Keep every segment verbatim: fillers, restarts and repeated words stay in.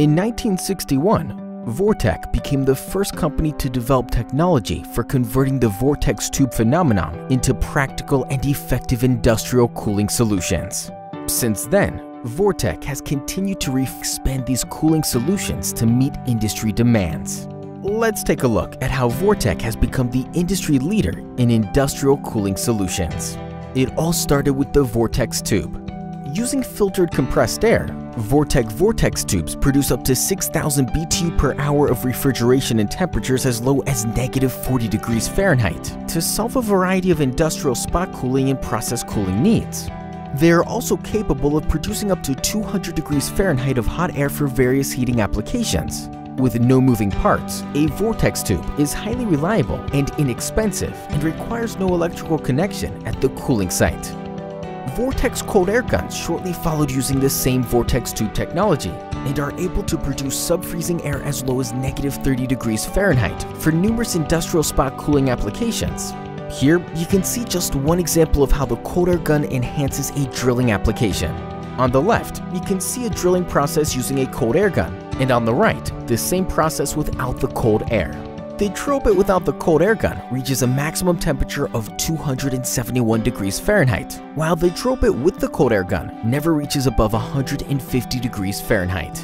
In nineteen sixty-one, Vortec became the first company to develop technology for converting the vortex tube phenomenon into practical and effective industrial cooling solutions. Since then, Vortec has continued to expand these cooling solutions to meet industry demands. Let's take a look at how Vortec has become the industry leader in industrial cooling solutions. It all started with the vortex tube. Using filtered compressed air, Vortec vortex tubes produce up to six thousand B T U per hour of refrigeration in temperatures as low as negative forty degrees Fahrenheit to solve a variety of industrial spot cooling and process cooling needs. They are also capable of producing up to two hundred degrees Fahrenheit of hot air for various heating applications. With no moving parts, a vortex tube is highly reliable and inexpensive and requires no electrical connection at the cooling site. Vortec cold air guns shortly followed using the same vortex tube technology and are able to produce sub-freezing air as low as negative thirty degrees Fahrenheit for numerous industrial spot cooling applications. Here, you can see just one example of how the cold air gun enhances a drilling application. On the left, you can see a drilling process using a cold air gun, and on the right, the same process without the cold air. The drill bit without the cold air gun reaches a maximum temperature of two hundred seventy-one degrees Fahrenheit, while the drill bit with the cold air gun never reaches above one hundred fifty degrees Fahrenheit.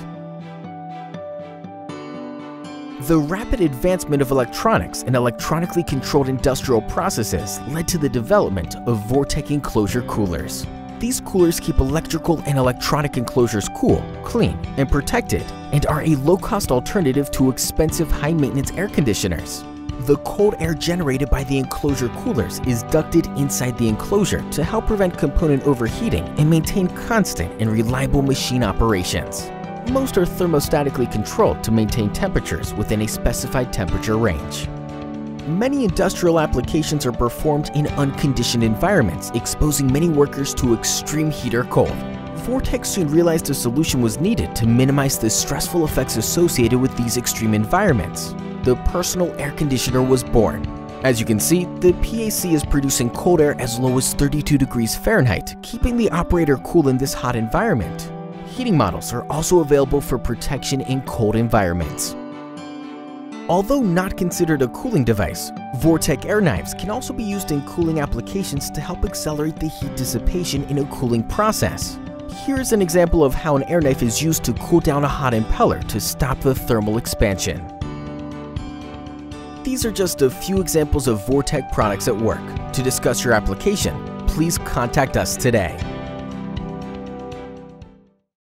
The rapid advancement of electronics and electronically controlled industrial processes led to the development of Vortec enclosure coolers. These coolers keep electrical and electronic enclosures cool, clean, and protected, and are a low-cost alternative to expensive high-maintenance air conditioners. The cold air generated by the enclosure coolers is ducted inside the enclosure to help prevent component overheating and maintain constant and reliable machine operations. Most are thermostatically controlled to maintain temperatures within a specified temperature range. Many industrial applications are performed in unconditioned environments, exposing many workers to extreme heat or cold. Vortec soon realized a solution was needed to minimize the stressful effects associated with these extreme environments. The personal air conditioner was born. As you can see, the P A C is producing cold air as low as thirty-two degrees Fahrenheit, keeping the operator cool in this hot environment. Heating models are also available for protection in cold environments. Although not considered a cooling device, Vortec air knives can also be used in cooling applications to help accelerate the heat dissipation in a cooling process. Here's an example of how an air knife is used to cool down a hot impeller to stop the thermal expansion. These are just a few examples of Vortec products at work. To discuss your application, please contact us today.